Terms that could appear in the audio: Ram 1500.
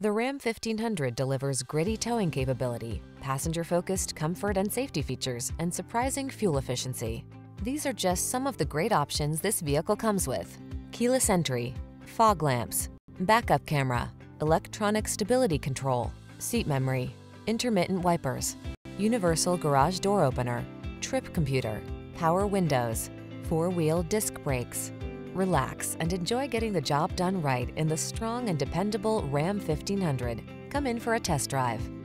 The Ram 1500 delivers gritty towing capability, passenger-focused comfort and safety features, and surprising fuel efficiency. These are just some of the great options this vehicle comes with: keyless entry, fog lamps, backup camera, electronic stability control, seat memory, intermittent wipers, universal garage door opener, trip computer, power windows, four-wheel disc brakes. Relax and enjoy getting the job done right in the strong and dependable Ram 1500. Come in for a test drive.